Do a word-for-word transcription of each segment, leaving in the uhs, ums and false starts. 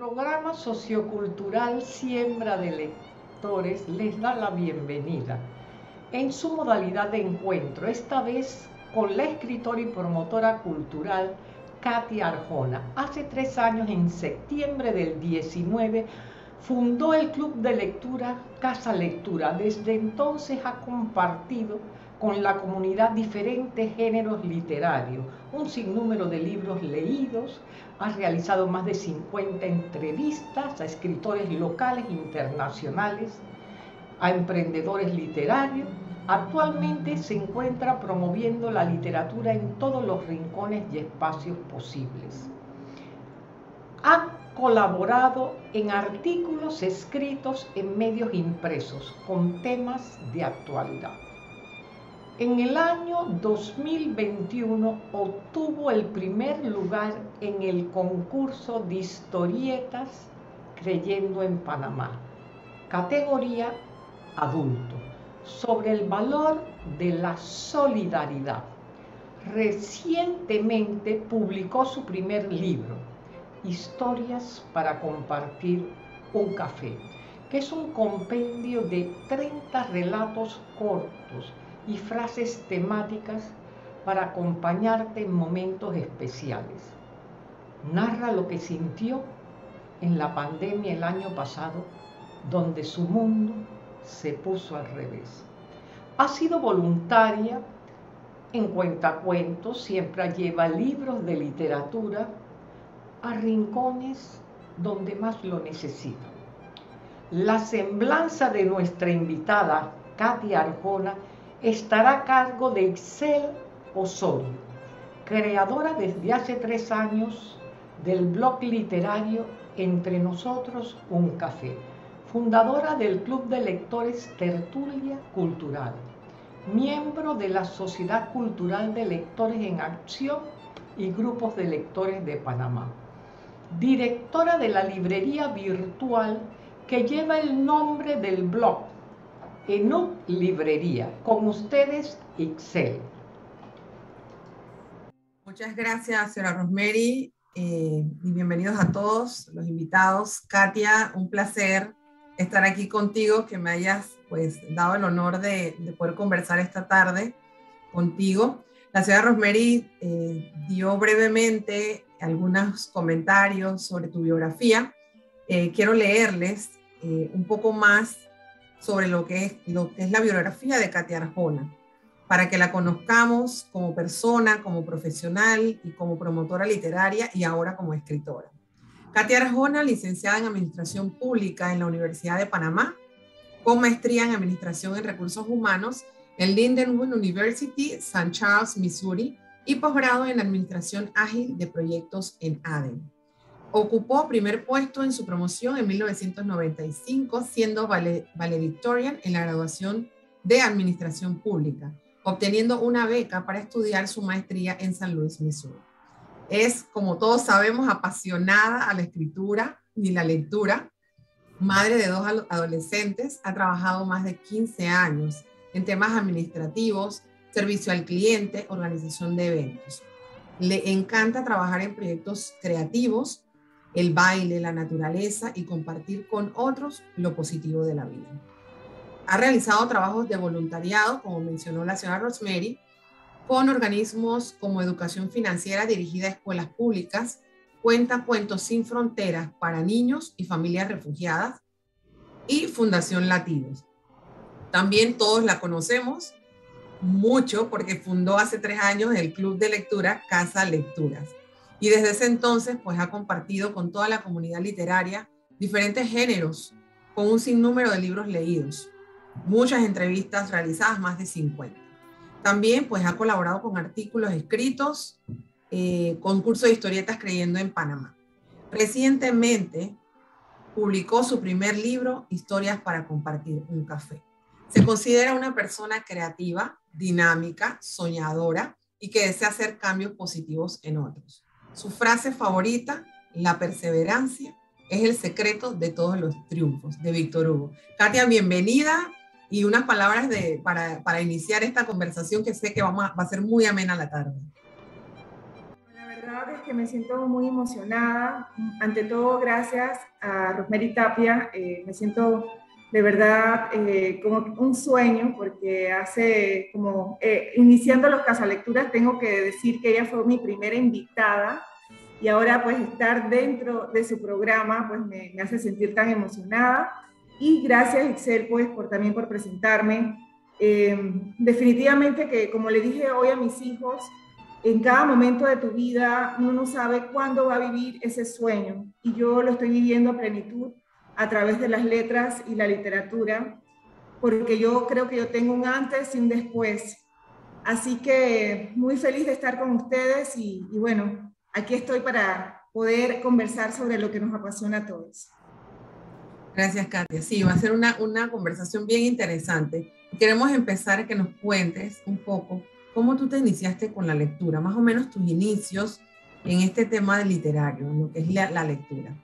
programa sociocultural Siembra de Lectores les da la bienvenida en su modalidad de encuentro, esta vez con la escritora y promotora cultural Kathia Arjona. Hace tres años, en septiembre del diecinueve, fundó el club de lectura Cazalectores. Desde entonces ha compartido con la comunidad diferentes géneros literarios, un sinnúmero de libros leídos, ha realizado más de cincuenta entrevistas a escritores locales e internacionales, a emprendedores literarios. Actualmente se encuentra promoviendo la literatura en todos los rincones y espacios posibles. Ha colaborado en artículos escritos en medios impresos con temas de actualidad. En el año dos mil veintiuno obtuvo el primer lugar en el concurso de historietas Creyendo en Panamá, categoría adulto, sobre el valor de la solidaridad. Recientemente publicó su primer libro, Historias para compartir un café, que es un compendio de treinta relatos cortos y frases temáticas para acompañarte en momentos especiales. Narra lo que sintió en la pandemia el año pasado, donde su mundo se puso al revés. Ha sido voluntaria en Cuentacuentos, siempre lleva libros de literatura a rincones donde más lo necesitan. La semblanza de nuestra invitada, Kathia Arjona, estará a cargo de Isel Osorio, creadora desde hace tres años del blog literario Entre Nosotros, Un Café, fundadora del Club de Lectores Tertulia Cultural, miembro de la Sociedad Cultural de Lectores en Acción y Grupos de Lectores de Panamá, directora de la librería virtual que lleva el nombre del blog, Enu Librería. Con ustedes, Isel. Muchas gracias, señora Rosemary, eh, y bienvenidos a todos los invitados. Kathia, un placer estar aquí contigo, que me hayas pues dado el honor de, de poder conversar esta tarde contigo. La señora Rosemary eh, dio brevemente algunos comentarios sobre tu biografía. Eh, quiero leerles eh, un poco más sobre lo que es, lo que es la biografía de Kathia Arjona, para que la conozcamos como persona, como profesional y como promotora literaria y ahora como escritora. Kathia Arjona, licenciada en Administración Pública en la Universidad de Panamá, con maestría en Administración en Recursos Humanos en Lindenwood University, Saint Charles, Missouri, y posgrado en Administración Ágil de Proyectos en ADEME. Ocupó primer puesto en su promoción en mil novecientos noventa y cinco, siendo valedictorian en la graduación de Administración Pública, obteniendo una beca para estudiar su maestría en San Luis, Missouri. Es, como todos sabemos, apasionada a la escritura y la lectura. Madre de dos adolescentes, ha trabajado más de quince años en temas administrativos, servicio al cliente, organización de eventos. Le encanta trabajar en proyectos creativos, el baile, la naturaleza y compartir con otros lo positivo de la vida. Ha realizado trabajos de voluntariado, como mencionó la señora Rosemary, con organismos como Educación Financiera dirigida a escuelas públicas, Cuenta Cuentos Sin Fronteras para niños y familias refugiadas y Fundación Latinos. También todos la conocemos mucho porque fundó hace tres años el Club de Lectura Cazalectores. Y desde ese entonces, pues ha compartido con toda la comunidad literaria diferentes géneros, con un sinnúmero de libros leídos, muchas entrevistas realizadas, más de cincuenta. También, pues ha colaborado con artículos escritos, eh, concurso de historietas Creyendo en Panamá. Recientemente publicó su primer libro, Historias para compartir un café. Se considera una persona creativa, dinámica, soñadora y que desea hacer cambios positivos en otros. Su frase favorita, la perseverancia, es el secreto de todos los triunfos, de Víctor Hugo. Kathia, bienvenida y unas palabras de, para, para iniciar esta conversación que sé que vamos a, va a ser muy amena la tarde. La verdad verdad es que me siento muy emocionada. Ante todo, gracias a Rose Marie Tapia. Eh, me siento de verdad eh, como un sueño, porque hace como, eh, iniciando los Cazalecturas, tengo que decir que ella fue mi primera invitada. Y ahora pues estar dentro de su programa pues me, me hace sentir tan emocionada. Y gracias, Isel, pues por, también por presentarme. Eh, definitivamente que, como le dije hoy a mis hijos, en cada momento de tu vida uno sabe cuándo va a vivir ese sueño. Y yo lo estoy viviendo a plenitud a través de las letras y la literatura, porque yo creo que yo tengo un antes y un después. Así que muy feliz de estar con ustedes y, y bueno... Aquí estoy para poder conversar sobre lo que nos apasiona a todos. Gracias, Kathia. Sí, va a ser una, una conversación bien interesante. Queremos empezar a que nos cuentes un poco cómo tú te iniciaste con la lectura, más o menos tus inicios en este tema de literario, en lo que es la, la lectura.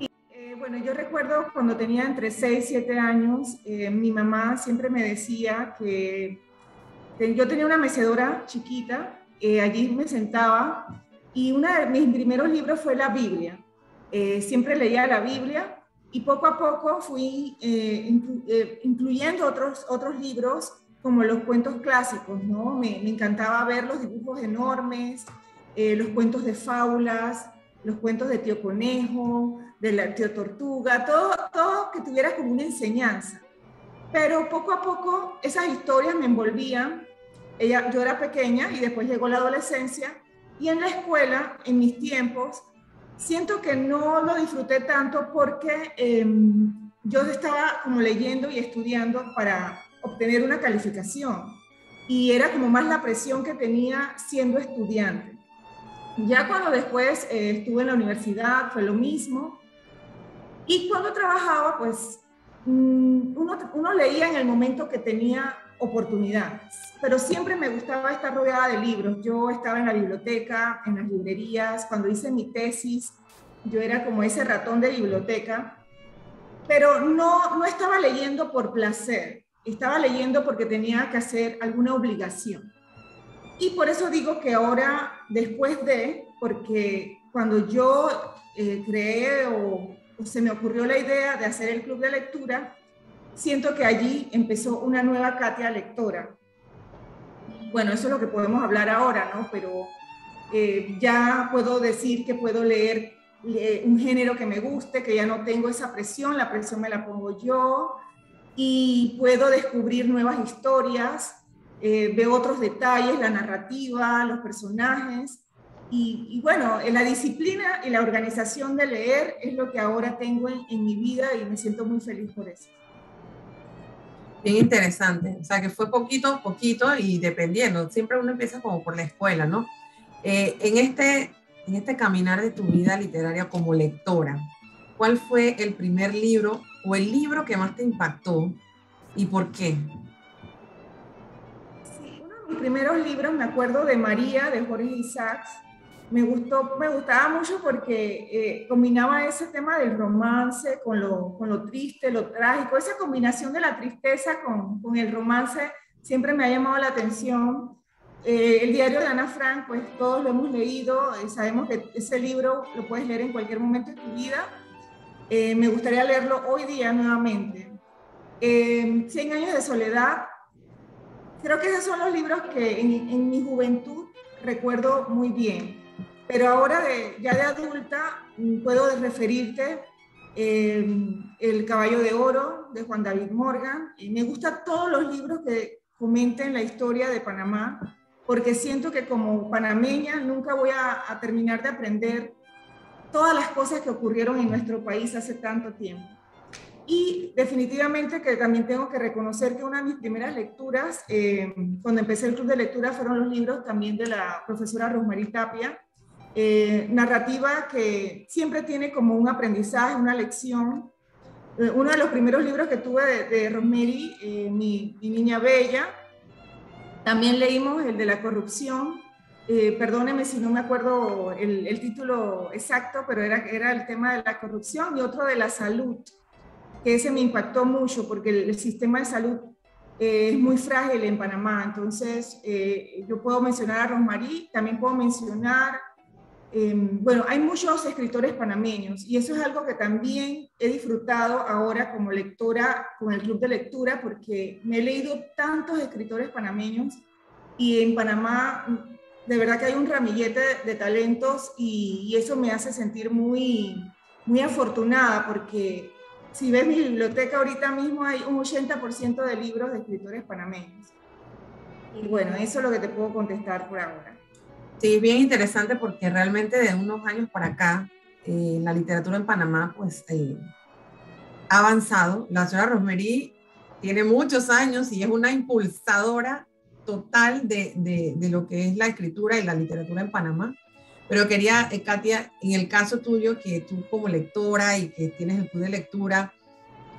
Sí, eh, bueno, yo recuerdo cuando tenía entre seis y siete años, eh, mi mamá siempre me decía que yo tenía una mecedora chiquita. Eh, allí me sentaba y uno de mis primeros libros fue la Biblia. Eh, siempre leía la Biblia y poco a poco fui eh, inclu eh, incluyendo otros, otros libros como los cuentos clásicos, ¿no? Me, me encantaba ver los dibujos enormes, eh, los cuentos de fábulas, los cuentos de Tío Conejo, de la Tío Tortuga, todo, todo que tuviera como una enseñanza. Pero poco a poco esas historias me envolvían. Ella, yo era pequeña y después llegó la adolescencia y en la escuela, en mis tiempos, siento que no lo disfruté tanto porque eh, yo estaba como leyendo y estudiando para obtener una calificación y era como más la presión que tenía siendo estudiante. Ya cuando después eh, estuve en la universidad fue lo mismo y cuando trabajaba pues uno, uno leía en el momento que tenía oportunidades, pero siempre me gustaba estar rodeada de libros. Yo estaba en la biblioteca, en las librerías, cuando hice mi tesis, yo era como ese ratón de biblioteca, pero no, no estaba leyendo por placer, estaba leyendo porque tenía que hacer alguna obligación. Y por eso digo que ahora, después de, porque cuando yo eh, creé o, o se me ocurrió la idea de hacer el club de lectura, siento que allí empezó una nueva Kathia lectora. Bueno, eso es lo que podemos hablar ahora, ¿no? Pero eh, ya puedo decir que puedo leer, leer un género que me guste, que ya no tengo esa presión, la presión me la pongo yo, y puedo descubrir nuevas historias, eh, veo otros detalles, la narrativa, los personajes, y, y bueno, la disciplina y la organización de leer es lo que ahora tengo en, en mi vida y me siento muy feliz por eso. Bien interesante, o sea que fue poquito a poquito y dependiendo, siempre uno empieza como por la escuela, ¿no? Eh, en, este, en este caminar de tu vida literaria como lectora, ¿cuál fue el primer libro o el libro que más te impactó y por qué? Sí, uno de mis primeros libros, me acuerdo de María, de Jorge Isaacs, me, gustó, me gustaba mucho porque eh, combinaba ese tema del romance con lo, con lo triste, lo trágico. Esa combinación de la tristeza con, con el romance siempre me ha llamado la atención. Eh, el diario de Ana Frank, pues todos lo hemos leído, eh, sabemos que ese libro lo puedes leer en cualquier momento de tu vida. Eh, me gustaría leerlo hoy día nuevamente. Eh, Cien años de soledad, creo que esos son los libros que en, en mi juventud recuerdo muy bien. Pero ahora, de, ya de adulta, puedo referirte eh, El Caballo de Oro, de Juan David Morgan. Y me gustan todos los libros que comenten la historia de Panamá, porque siento que como panameña nunca voy a, a terminar de aprender todas las cosas que ocurrieron en nuestro país hace tanto tiempo. Y definitivamente que también tengo que reconocer que una de mis primeras lecturas, eh, cuando empecé el club de lectura, fueron los libros también de la profesora Rose Marie Tapia, Eh, narrativa que siempre tiene como un aprendizaje, una lección. Eh, uno de los primeros libros que tuve de, de Rose Marie, eh, mi, mi niña bella, también leímos el de la corrupción. Eh, perdóneme si no me acuerdo el, el título exacto, pero era, era el tema de la corrupción, y otro de la salud, que ese me impactó mucho porque el, el sistema de salud eh, es muy frágil en Panamá. Entonces, eh, yo puedo mencionar a Rose Marie, también puedo mencionar, eh, bueno, hay muchos escritores panameños, y eso es algo que también he disfrutado ahora como lectora, con el club de lectura, porque me he leído tantos escritores panameños, y en Panamá de verdad que hay un ramillete de, de talentos, y, y eso me hace sentir muy, muy afortunada, porque si ves mi biblioteca ahorita mismo hay un ochenta por ciento de libros de escritores panameños. Y bueno, eso es lo que te puedo contestar por ahora. Sí, bien interesante, porque realmente de unos años para acá eh, la literatura en Panamá pues eh, ha avanzado. La señora Rose Marie tiene muchos años y es una impulsadora total de, de, de lo que es la escritura y la literatura en Panamá. Pero quería, eh, Kathia, en el caso tuyo, que tú como lectora y que tienes el club de lectura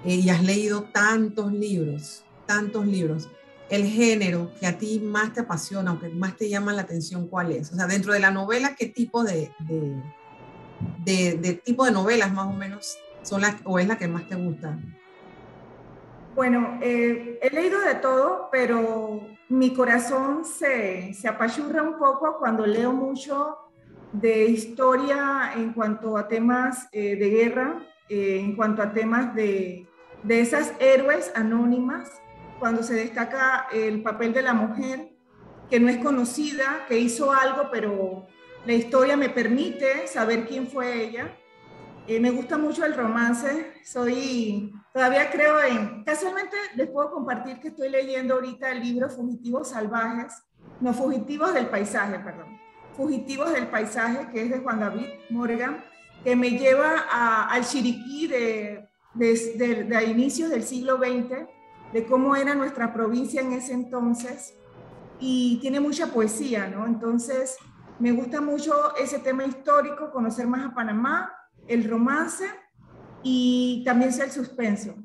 eh, y has leído tantos libros, tantos libros, el género que a ti más te apasiona o que más te llama la atención, ¿cuál es? O sea, dentro de la novela, ¿qué tipo de, de, de, de tipo de novelas más o menos son las, o es la que más te gusta? Bueno, eh, he leído de todo, pero mi corazón se, se apachurra un poco cuando leo mucho de historia en cuanto a temas eh, de guerra, eh, en cuanto a temas de, de esas héroes anónimas, cuando se destaca el papel de la mujer que no es conocida, que hizo algo, pero la historia me permite saber quién fue ella. Eh, me gusta mucho el romance, soy, todavía creo en, casualmente les puedo compartir que estoy leyendo ahorita el libro Fugitivos Salvajes, no, Fugitivos del Paisaje, perdón, Fugitivos del Paisaje, que es de Juan David Morgan, que me lleva a, al Chiriquí de, de, de, de a inicios del siglo veinte, de cómo era nuestra provincia en ese entonces, y tiene mucha poesía, ¿no? Entonces, me gusta mucho ese tema histórico, conocer más a Panamá, el romance y también el suspenso.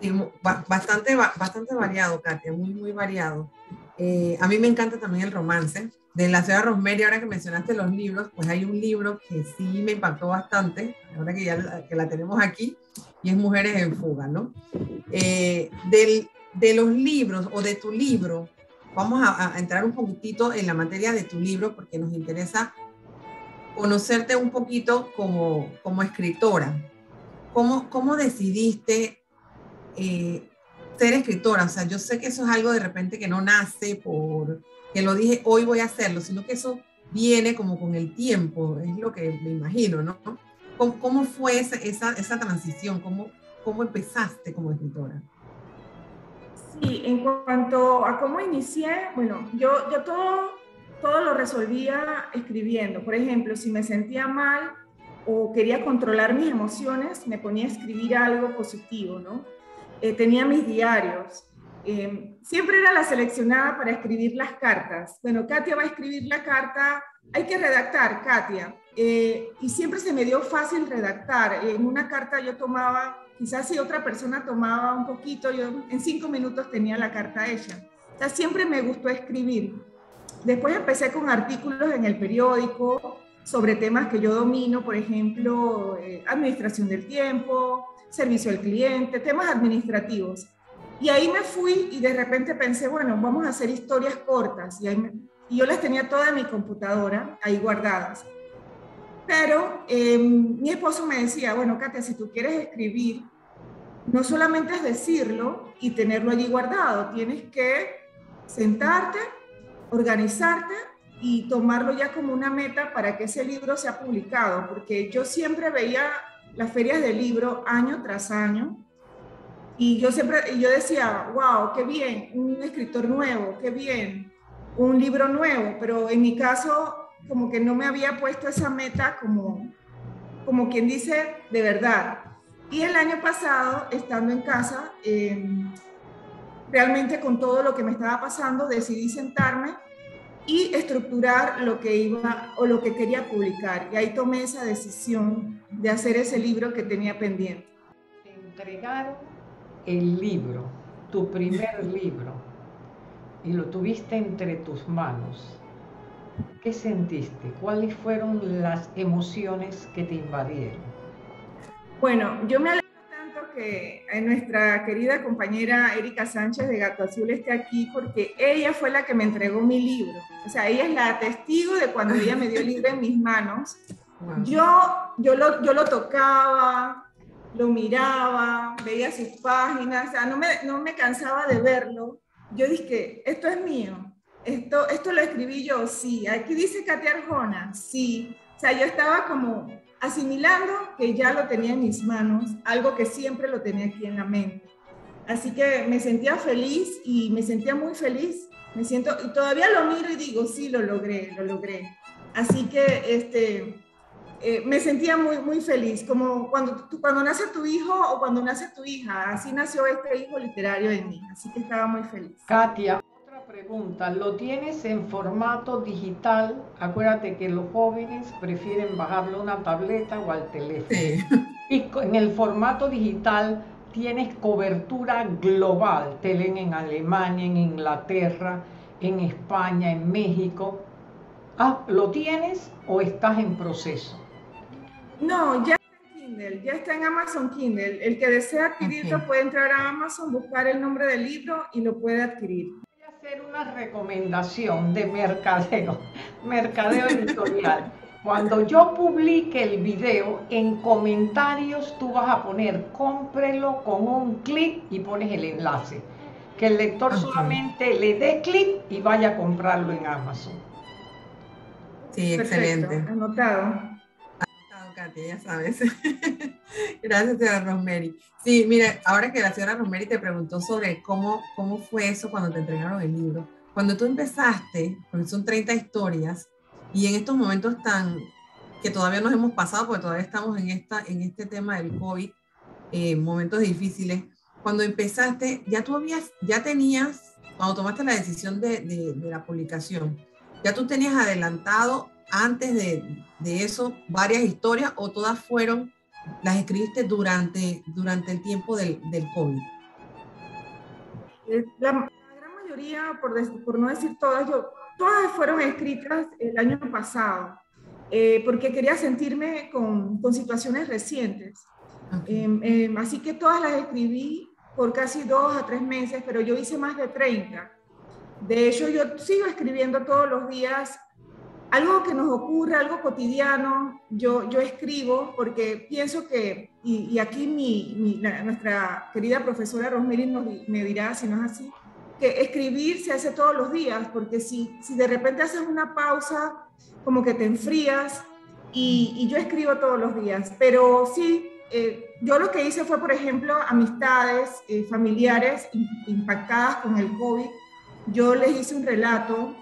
Sí, bastante, bastante variado, Kathia, muy, muy variado. Eh, a mí me encanta también el romance. De la señora Rose Marie, ahora que mencionaste los libros, pues hay un libro que sí me impactó bastante, ahora que ya la, que la tenemos aquí, y es Mujeres en Fuga, ¿no? Eh, del, de los libros o de tu libro, vamos a, a entrar un poquitito en la materia de tu libro, porque nos interesa conocerte un poquito como, como escritora. ¿Cómo, cómo decidiste eh, ser escritora? O sea, yo sé que eso es algo de repente que no nace por que lo dije hoy voy a hacerlo, sino que eso viene como con el tiempo, es lo que me imagino, ¿no? ¿Cómo, cómo fue esa, esa, esa transición? ¿Cómo, ¿Cómo empezaste como escritora? Sí, en cuanto a cómo inicié, bueno, yo, yo todo... todo lo resolvía escribiendo. Por ejemplo, si me sentía mal o quería controlar mis emociones, me ponía a escribir algo positivo, ¿no? Eh, tenía mis diarios. Eh, siempre era la seleccionada para escribir las cartas. Bueno, Kathia va a escribir la carta, hay que redactar, Kathia. Eh, y siempre se me dio fácil redactar. En una carta yo tomaba, quizás si otra persona tomaba un poquito, yo en cinco minutos tenía la carta hecha. O sea, siempre me gustó escribir. Después empecé con artículos en el periódico sobre temas que yo domino, por ejemplo, eh, administración del tiempo, servicio al cliente, temas administrativos. Y ahí me fui y de repente pensé, bueno, vamos a hacer historias cortas. Y, ahí me, y yo las tenía todas en mi computadora, ahí guardadas. Pero eh, mi esposo me decía, bueno, Kathia, si tú quieres escribir, no solamente es decirlo y tenerlo allí guardado, tienes que sentarte, organizarte y tomarlo ya como una meta para que ese libro sea publicado, porque yo siempre veía las ferias de libro año tras año y yo siempre yo decía, wow, qué bien, un escritor nuevo, qué bien, un libro nuevo, pero en mi caso como que no me había puesto esa meta como, como quien dice de verdad. Y el año pasado, estando en casa, eh, realmente con todo lo que me estaba pasando, decidí sentarme y estructurar lo que iba o lo que quería publicar. Y ahí tomé esa decisión de hacer ese libro que tenía pendiente. Te entregaron el libro, tu primer libro, y lo tuviste entre tus manos. ¿Qué sentiste? ¿Cuáles fueron las emociones que te invadieron? Bueno, yo me alegré tanto que nuestra querida compañera Erika Sánchez de Gato Azul esté aquí porque ella fue la que me entregó mi libro. O sea, ella es la testigo de cuando ella me dio el libro en mis manos. Wow. Yo, yo, lo, yo lo tocaba, lo miraba, veía sus páginas, o sea, no me, no me cansaba de verlo. Yo dije, esto es mío, esto, esto lo escribí yo, sí. Aquí dice Kathia Arjona, sí. O sea, yo estaba como asimilando que ya lo tenía en mis manos, algo que siempre lo tenía aquí en la mente. Así que me sentía feliz y me sentía muy feliz. Me siento, y todavía lo miro y digo, sí, lo logré, lo logré. Así que este, eh, me sentía muy, muy feliz, como cuando, tú, cuando nace tu hijo o cuando nace tu hija. Así nació este hijo literario en mí, así que estaba muy feliz. Kathia, otra pregunta, ¿lo tienes en formato digital? Acuérdate que los jóvenes prefieren bajarlo a una tableta o al teléfono. Sí. Y en el formato digital tienes cobertura global, te leen en Alemania, en Inglaterra, en España, en México. Ah, ¿lo tienes o estás en proceso? No, ya está en Kindle, ya está en Amazon Kindle. El que desea adquirirlo, okay, puede entrar a Amazon, buscar el nombre del libro y lo puede adquirir. Voy a hacer una recomendación de mercadeo, mercadeo editorial. Cuando yo publique el video, en comentarios tú vas a poner cómprelo con un clic y pones el enlace. Que el lector, okay, solamente le dé clic y vaya a comprarlo en Amazon. Sí, perfecto, excelente. Anotado. Anotado, Kathia, ya sabes. Gracias, señora Rosemary. Sí, mira, ahora que la señora Rosemary te preguntó sobre cómo, cómo fue eso cuando te entregaron el libro. Cuando tú empezaste, porque son treinta historias, y en estos momentos tan, que todavía nos hemos pasado, porque todavía estamos en, esta, en este tema del COVID, eh, momentos difíciles, cuando empezaste, ya tú habías, ya tenías, cuando tomaste la decisión de, de, de la publicación, ¿ya tú tenías adelantado antes de, de eso varias historias o todas fueron, las escribiste durante, durante el tiempo del, del COVID? La, la gran mayoría, por, des, por no decir todas, yo, todas fueron escritas el año pasado, eh, porque quería sentirme con, con situaciones recientes. Okay. Eh, eh, así que todas las escribí por casi dos a tres meses, pero yo hice más de treinta. De hecho, yo sigo escribiendo todos los días. Algo que nos ocurre, algo cotidiano, yo, yo escribo porque pienso que, y, y aquí mi, mi, la, nuestra querida profesora Rosemary nos, me dirá si no es así, que escribir se hace todos los días, porque si, si de repente haces una pausa, como que te enfrías, y, y yo escribo todos los días. Pero sí, eh, yo lo que hice fue, por ejemplo, amistades, eh, familiares impactadas con el COVID. Yo les hice un relato,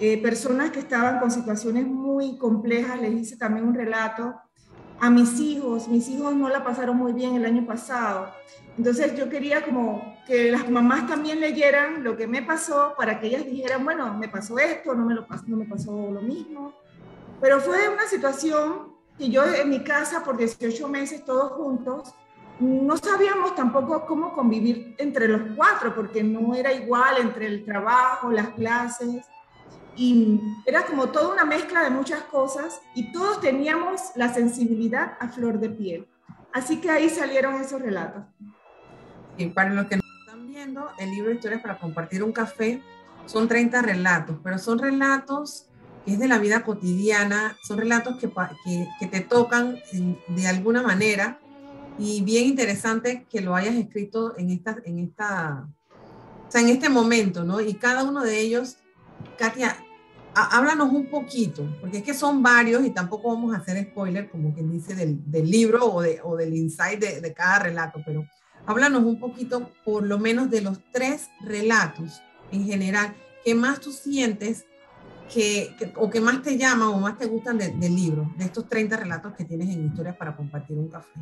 eh, personas que estaban con situaciones muy complejas, les hice también un relato. A mis hijos, mis hijos no la pasaron muy bien el año pasado. Entonces yo quería como que las mamás también leyeran lo que me pasó para que ellas dijeran, bueno, me pasó esto, no me, lo pasó, no me pasó lo mismo. Pero fue una situación que yo en mi casa por dieciocho meses todos juntos, no sabíamos tampoco cómo convivir entre los cuatro, porque no era igual entre el trabajo, las clases, y era como toda una mezcla de muchas cosas, y todos teníamos la sensibilidad a flor de piel. Así que ahí salieron esos relatos. Y para los que nos están viendo, el libro de Historias para compartir un café, son treinta relatos, pero son relatos que es de la vida cotidiana, son relatos que, que, que te tocan de alguna manera. Y bien interesante que lo hayas escrito en esta, en esta, o sea, en este momento, ¿no? Y cada uno de ellos, Kathia, a, háblanos un poquito, porque es que son varios y tampoco vamos a hacer spoiler, como quien dice, del, del libro o, de, o del insight de, de cada relato, pero háblanos un poquito, por lo menos, de los tres relatos en general, que más tú sientes que, que, o que más te llaman o más te gustan de, del libro, de estos treinta relatos que tienes en Historias para compartir un café.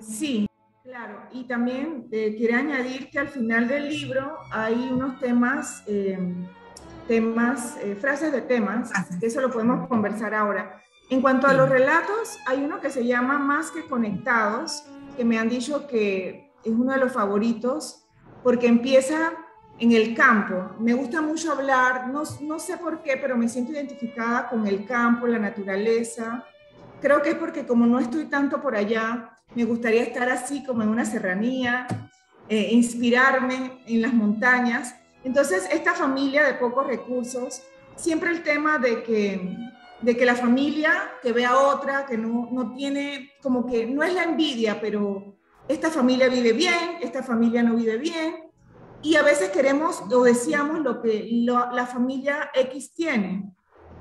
Sí, claro. Y también eh, quiero añadir que al final del libro hay unos temas, eh, temas eh, frases de temas, que eso lo podemos conversar ahora. En cuanto a los relatos, hay uno que se llama Más que Conectados, que me han dicho que es uno de los favoritos, porque empieza en el campo. Me gusta mucho hablar, no, no sé por qué, pero me siento identificada con el campo, la naturaleza. Creo que es porque como no estoy tanto por allá, me gustaría estar así como en una serranía, eh, inspirarme en las montañas. Entonces, esta familia de pocos recursos, siempre el tema de que, de que la familia que ve a otra, que no, no tiene, como que no es la envidia, pero esta familia vive bien, esta familia no vive bien, y a veces queremos o deseamos lo que lo, la familia X tiene,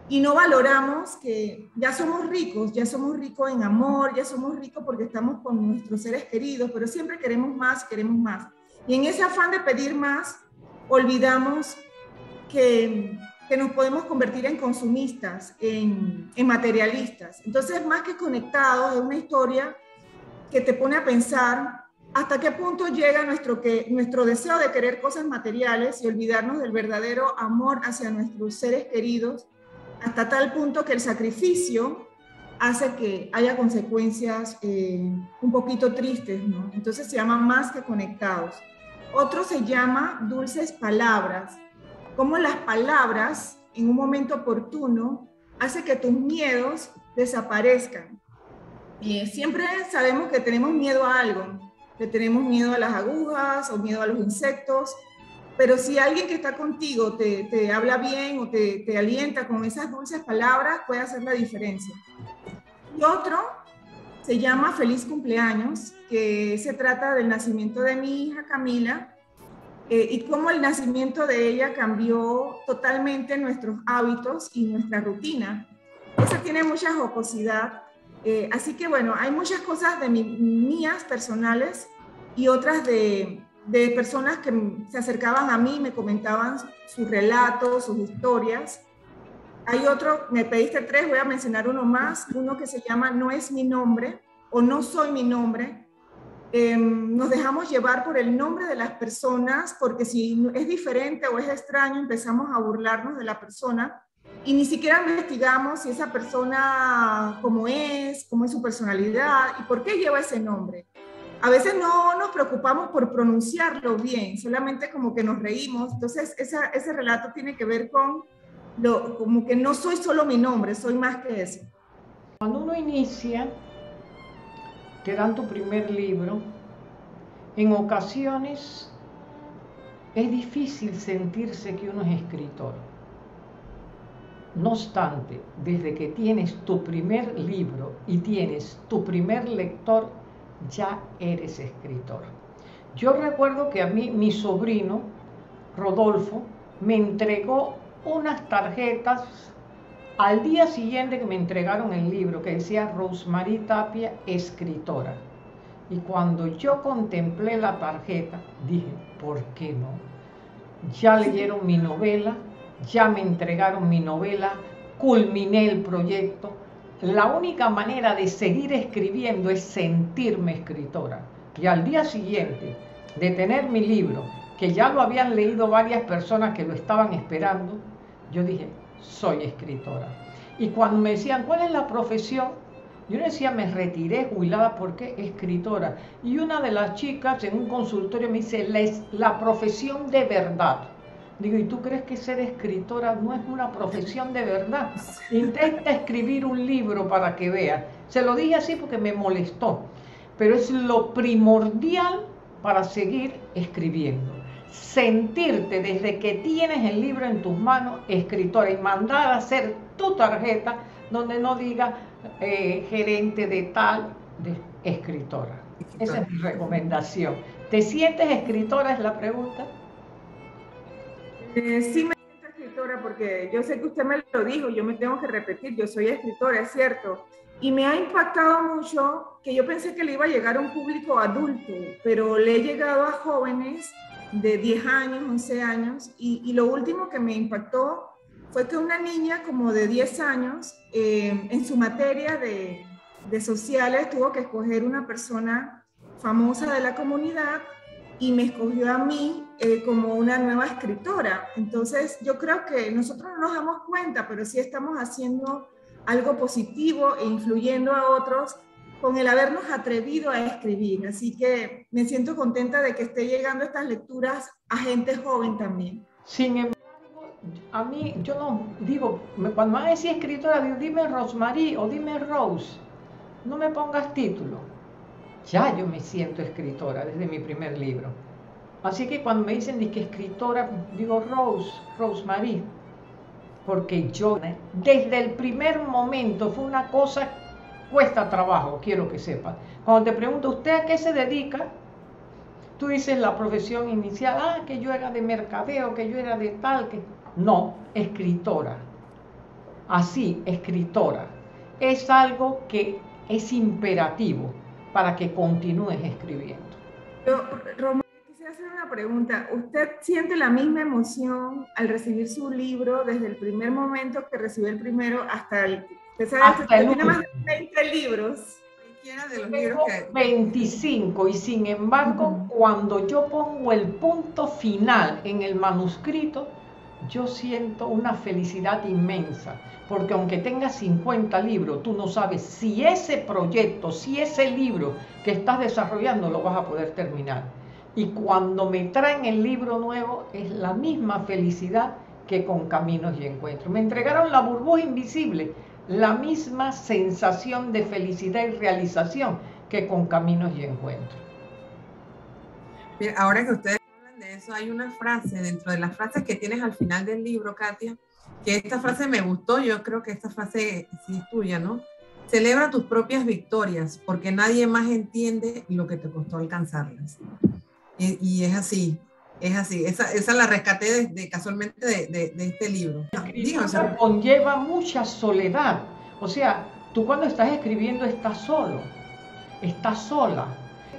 y no valoramos que ya somos ricos, ya somos ricos en amor, ya somos ricos porque estamos con nuestros seres queridos, pero siempre queremos más, queremos más. Y en ese afán de pedir más, olvidamos que, que nos podemos convertir en consumistas, en, en materialistas. Entonces, Más que Conectados es una historia que te pone a pensar hasta qué punto llega nuestro, que, nuestro deseo de querer cosas materiales y olvidarnos del verdadero amor hacia nuestros seres queridos, hasta tal punto que el sacrificio hace que haya consecuencias eh, un poquito tristes, ¿no? Entonces se llama Más que Conectados. Otro se llama Dulces Palabras, cómo las palabras en un momento oportuno hace que tus miedos desaparezcan. Eh, siempre sabemos que tenemos miedo a algo, que tenemos miedo a las agujas o miedo a los insectos, pero si alguien que está contigo te, te habla bien o te, te alienta con esas dulces palabras, puede hacer la diferencia. Y otro se llama Feliz Cumpleaños, que se trata del nacimiento de mi hija Camila, eh, y cómo el nacimiento de ella cambió totalmente nuestros hábitos y nuestra rutina. Esa tiene mucha jocosidad, eh, así que bueno, hay muchas cosas de mi, mías personales y otras de... de personas que se acercaban a mí, me comentaban sus relatos, sus historias. Hay otro, me pediste tres, voy a mencionar uno más, uno que se llama No es mi nombre o No soy mi nombre. Eh, nos dejamos llevar por el nombre de las personas, porque si es diferente o es extraño, empezamos a burlarnos de la persona y ni siquiera investigamos si esa persona cómo es, cómo es su personalidad y por qué lleva ese nombre. A veces no nos preocupamos por pronunciarlo bien, solamente como que nos reímos. Entonces, esa, ese relato tiene que ver con lo, como que no soy solo mi nombre, soy más que eso. Cuando uno inicia, te dan tu primer libro. En ocasiones es difícil sentirse que uno es escritor. No obstante, desde que tienes tu primer libro y tienes tu primer lector, ya eres escritor. Yo recuerdo que a mí, mi sobrino, Rodolfo, me entregó unas tarjetas al día siguiente que me entregaron el libro, que decía Rose Marie Tapia, escritora. Y cuando yo contemplé la tarjeta, dije, ¿por qué no? Ya leyeron mi novela, ya me entregaron mi novela, culminé el proyecto. La única manera de seguir escribiendo es sentirme escritora. Y al día siguiente de tener mi libro, que ya lo habían leído varias personas que lo estaban esperando, yo dije, soy escritora. Y cuando me decían, ¿cuál es la profesión? Yo les decía, me retiré jubilada porque escritora. Y una de las chicas en un consultorio me dice, la, es la profesión de verdad. Digo, ¿y tú crees que ser escritora no es una profesión de verdad? Intenta escribir un libro para que veas. Se lo dije así porque me molestó, pero es lo primordial para seguir escribiendo. Sentirte desde que tienes el libro en tus manos, escritora, y mandar a hacer tu tarjeta donde no diga eh, gerente de tal, de escritora. Esa es mi recomendación. ¿Te sientes escritora? Es la pregunta. Eh, sí me siento escritora porque yo sé que usted me lo dijo, yo me tengo que repetir, yo soy escritora, es cierto. Y me ha impactado mucho que yo pensé que le iba a llegar a un público adulto, pero le he llegado a jóvenes de diez años, once años, y, y lo último que me impactó fue que una niña como de diez años, eh, en su materia de, de sociales, tuvo que escoger una persona famosa de la comunidad, y me escogió a mí eh, como una nueva escritora. Entonces yo creo que nosotros no nos damos cuenta, pero sí estamos haciendo algo positivo e influyendo a otros con el habernos atrevido a escribir. Así que me siento contenta de que esté llegando estas lecturas a gente joven también. Sin embargo, a mí, yo no digo, cuando me decís escritora, digo, dime Rosemarie o dime Rose, no me pongas título. ya yo me siento escritora desde mi primer libro. Así que cuando me dicen de que escritora, digo Rose, Rose Marie, porque yo desde el primer momento fue una cosa, cuesta trabajo, quiero que sepas. Cuando te pregunto, ¿usted a qué se dedica? Tú dices la profesión inicial, ah, que yo era de mercadeo, que yo era de tal, que... No, escritora. Así, escritora. Es algo que es imperativo para que continúes escribiendo. Yo, Román, quisiera hacer una pregunta. ¿Usted siente la misma emoción al recibir su libro desde el primer momento que recibió el primero hasta el... Usted sabe que tiene más de veinte libros. De los tengo que... veinticinco, y sin embargo, uh-huh. cuando yo pongo el punto final en el manuscrito, yo siento una felicidad inmensa, porque aunque tengas cincuenta libros, tú no sabes si ese proyecto, si ese libro que estás desarrollando lo vas a poder terminar. Y cuando me traen el libro nuevo, es la misma felicidad que con Caminos y Encuentros. Me entregaron La burbuja invisible, la misma sensación de felicidad y realización que con Caminos y Encuentros. Mira, ahora que ustedes hablan de eso, hay una frase, dentro de las frases que tienes al final del libro, Kathia, que esta frase me gustó, yo creo que esta frase sí es tuya, ¿no? Celebra tus propias victorias, porque nadie más entiende lo que te costó alcanzarlas. Y, y es así. Es así, esa, esa la rescaté de, de, casualmente de, de, de este libro. Escribir conlleva mucha soledad. O sea, tú cuando estás escribiendo estás solo, estás sola.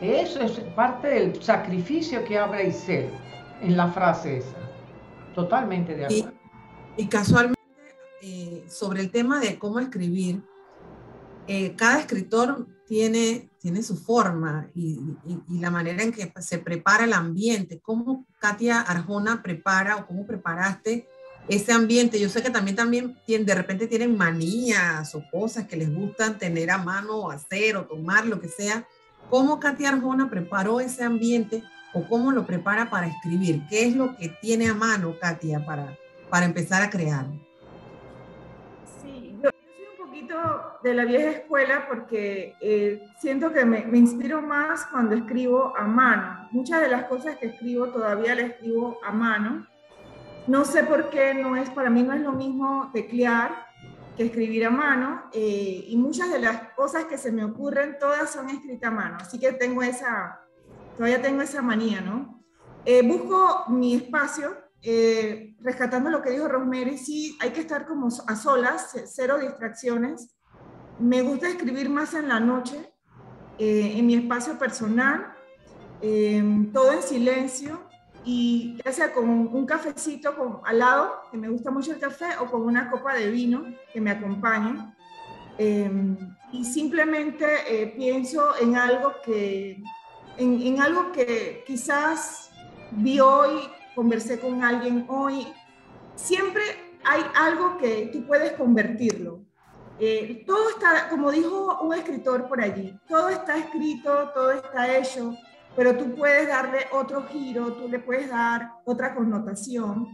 Eso es parte del sacrificio que habla Isel en la frase esa. Totalmente de acuerdo. Y, y casualmente, eh, sobre el tema de cómo escribir, eh, cada escritor... Tiene, tiene su forma y, y, y la manera en que se prepara el ambiente. ¿Cómo Kathia Arjona prepara o cómo preparaste ese ambiente? Yo sé que también, también tienen, de repente tienen manías o cosas que les gustan tener a mano o hacer o tomar, lo que sea. ¿Cómo Kathia Arjona preparó ese ambiente o cómo lo prepara para escribir? ¿Qué es lo que tiene a mano Kathia para, para empezar a crear? De la vieja escuela, porque eh, siento que me, me inspiro más cuando escribo a mano. Muchas de las cosas que escribo todavía las escribo a mano. No sé por qué, no es, para mí no es lo mismo teclear que escribir a mano, eh, y muchas de las cosas que se me ocurren todas son escritas a mano, así que tengo esa, todavía tengo esa manía, ¿no? Eh, busco mi espacio. Eh, rescatando lo que dijo Rosemary, sí, hay que estar como a solas, cero distracciones. Me gusta escribir más en la noche, eh, en mi espacio personal, eh, todo en silencio, y ya sea con un cafecito con, al lado, que me gusta mucho el café, o con una copa de vino que me acompañe. Eh, y simplemente eh, pienso en algo que, en, en algo que quizás vi hoy, conversé con alguien hoy. Siempre hay algo que tú puedes convertirlo. Eh, todo está, como dijo un escritor por allí, todo está escrito, todo está hecho, pero tú puedes darle otro giro, tú le puedes dar otra connotación.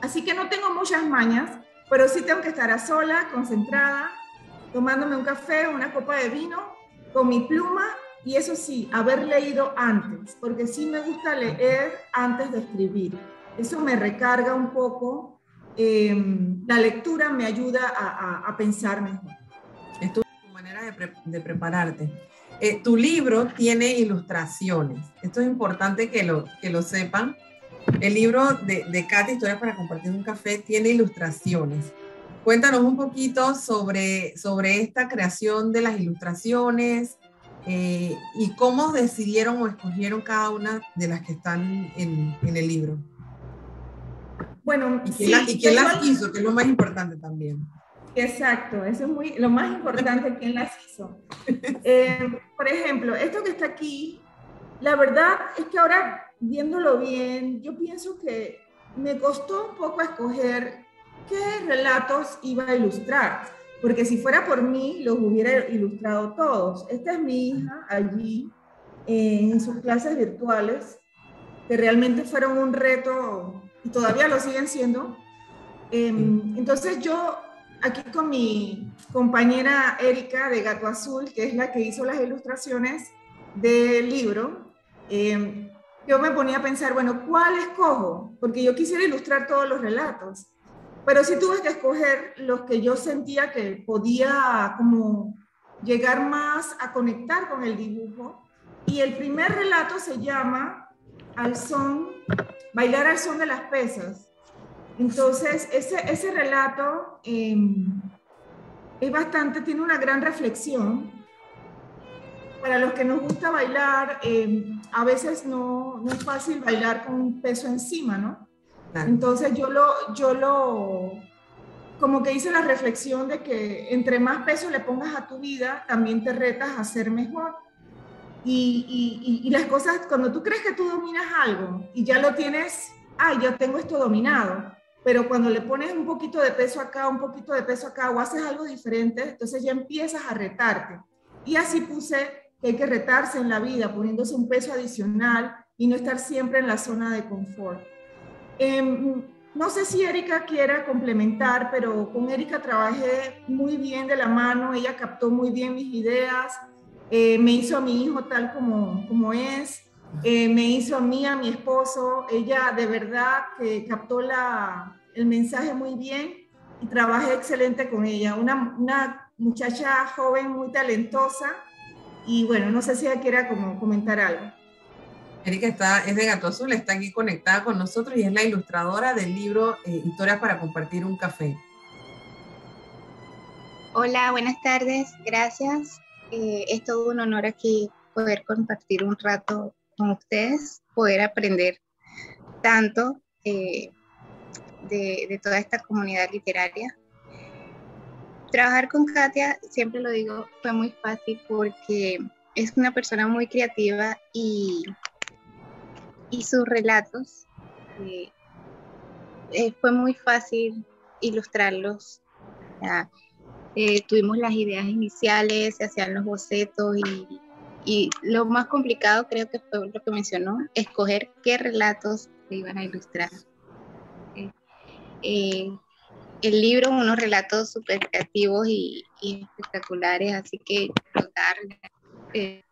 Así que no tengo muchas mañas, pero sí tengo que estar a sola, concentrada, tomándome un café o una copa de vino, con mi pluma. Y eso sí, haber leído antes, porque sí me gusta leer antes de escribir. Eso me recarga un poco. Eh, la lectura me ayuda a, a, a pensar mejor. Es tu manera de, pre de prepararte. Eh, tu libro tiene ilustraciones. Esto es importante que lo, que lo sepan. El libro de, de Kathia, Historias para compartir un café, tiene ilustraciones. Cuéntanos un poquito sobre, sobre esta creación de las ilustraciones. Eh, ¿Y cómo decidieron o escogieron cada una de las que están en, en el libro? Bueno, ¿y quién, sí, la, y quién las lo... hizo? Que es lo más importante también. Exacto, eso es muy, lo más importante, quién las hizo. Eh, por ejemplo, esto que está aquí, la verdad es que ahora, viéndolo bien, yo pienso que me costó un poco escoger qué relatos iba a ilustrar. Porque si fuera por mí, los hubiera ilustrado todos. Esta es mi hija allí, eh, en sus clases virtuales, que realmente fueron un reto, y todavía lo siguen siendo. Eh, entonces yo, aquí con mi compañera Erika de Gato Azul, que es la que hizo las ilustraciones, del libro, eh, yo me ponía a pensar, bueno, ¿cuál escojo? Porque yo quisiera ilustrar todos los relatos, pero sí tuve que escoger los que yo sentía que podía como llegar más a conectar con el dibujo. Y el primer relato se llama Al son, Bailar al son de las pesas. Entonces, ese, ese relato eh, es bastante, tiene una gran reflexión. Para los que nos gusta bailar, eh, a veces no, no es fácil bailar con un peso encima, ¿no? Claro. Entonces yo lo, yo lo, como que hice la reflexión de que entre más peso le pongas a tu vida, también te retas a ser mejor. Y, y, y, y las cosas, cuando tú crees que tú dominas algo y ya lo tienes, ah, yo tengo esto dominado, pero cuando le pones un poquito de peso acá, un poquito de peso acá, o haces algo diferente, entonces ya empiezas a retarte. Y así puse que hay que retarse en la vida, poniéndose un peso adicional y no estar siempre en la zona de confort. Eh, no sé si Erika quiera complementar, pero con Erika trabajé muy bien de la mano, ella captó muy bien mis ideas, eh, me hizo a mi hijo tal como, como es, eh, me hizo a mí, a mi esposo, ella de verdad que captó la, el mensaje muy bien y trabajé excelente con ella, una, una muchacha joven muy talentosa. Y bueno, no sé si ella quiera como comentar algo. Erika está, es de Gato Azul, está aquí conectada con nosotros y es la ilustradora del libro eh, Historias para compartir un café. Hola, buenas tardes, gracias. Eh, es todo un honor aquí poder compartir un rato con ustedes, poder aprender tanto eh, de, de toda esta comunidad literaria. Trabajar con Kathia, siempre lo digo, fue muy fácil porque es una persona muy creativa y, y sus relatos eh, eh, fue muy fácil ilustrarlos. Eh, tuvimos las ideas iniciales, se hacían los bocetos y, y lo más complicado creo que fue lo que mencionó, escoger qué relatos se iban a ilustrar. Eh, eh, El libro, unos relatos súper creativos y, y espectaculares, así que explotar. Eh.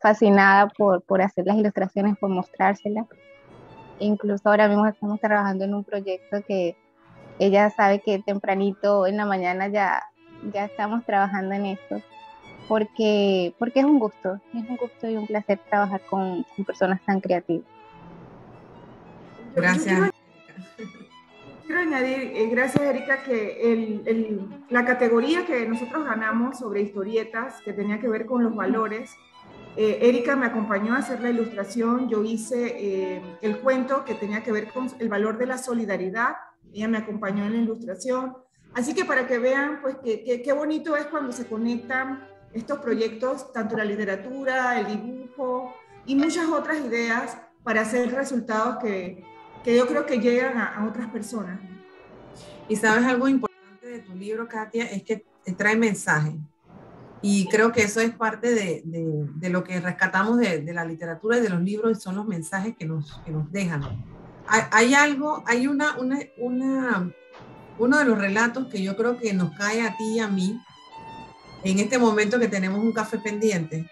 Fascinada por, por hacer las ilustraciones, por mostrárselas. Incluso ahora mismo estamos trabajando en un proyecto que ella sabe que tempranito en la mañana ya, ya estamos trabajando en esto, porque, porque es un gusto, es un gusto y un placer trabajar con, con personas tan creativas. Gracias. Quiero añadir, eh, gracias Erika, que el, el, la categoría que nosotros ganamos sobre historietas, que tenía que ver con los valores, eh, Erika me acompañó a hacer la ilustración, yo hice eh, el cuento que tenía que ver con el valor de la solidaridad, ella me acompañó en la ilustración, así que para que vean pues que, que, qué bonito es cuando se conectan estos proyectos, tanto la literatura, el dibujo y muchas otras ideas para hacer resultados que que yo creo que llegan a, a otras personas. Y sabes algo importante de tu libro, Kathia, es que te trae mensaje. Y creo que eso es parte de, de, de lo que rescatamos de, de la literatura y de los libros, son los mensajes que nos, que nos dejan. Hay, hay algo, hay una, una, una, uno de los relatos que yo creo que nos cae a ti y a mí, en este momento que tenemos un café pendiente.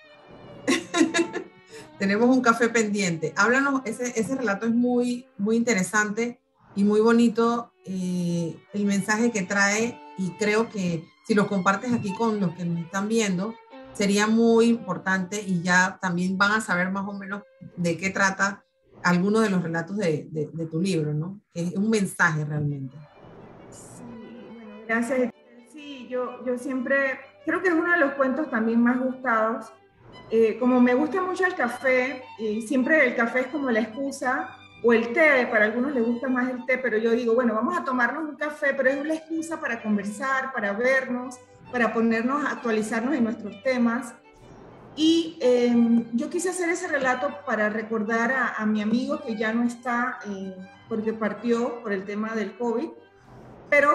Tenemos un café pendiente. Háblanos, ese, ese relato es muy, muy interesante y muy bonito, eh, el mensaje que trae, y creo que si lo compartes aquí con los que nos están viendo, sería muy importante y ya también van a saber más o menos de qué trata alguno de los relatos de, de, de tu libro, ¿no? Es un mensaje realmente. Sí, bueno, gracias. Sí, yo, yo siempre, creo que es uno de los cuentos también más gustados. Eh, como me gusta mucho el café, y siempre el café es como la excusa, o el té, para algunos les gusta más el té, pero yo digo, bueno, vamos a tomarnos un café, pero es una excusa para conversar, para vernos, para ponernos, actualizarnos en nuestros temas. Y eh, yo quise hacer ese relato para recordar a, a mi amigo que ya no está, eh, porque partió por el tema del COVID, pero